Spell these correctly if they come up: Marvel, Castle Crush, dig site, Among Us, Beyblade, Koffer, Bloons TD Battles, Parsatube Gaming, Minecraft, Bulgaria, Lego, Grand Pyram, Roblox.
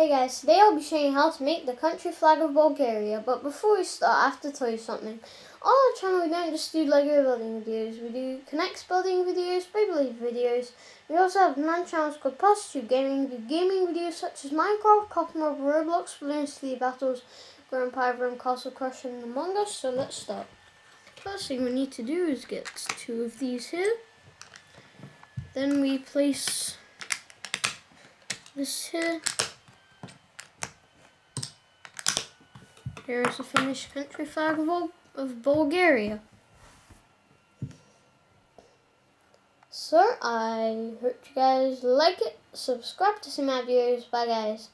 Hey guys, today I'll be showing you how to make the country flag of Bulgaria, but before we start I have to tell you something. On our channel we don't just do Lego building videos, we do Connects building videos, Beyblade videos. We also have non-channels called Parsatube Gaming, we do gaming videos such as Minecraft, Koffer, Marvel, Roblox, Bloons TD Battles, Grand Pyram, Castle Crush and Among Us, so let's start. First thing we need to do is get two of these here. Then we place this here. Here is the finished country flag of Bulgaria. So I hope you guys like it. Subscribe to see my videos. Bye guys.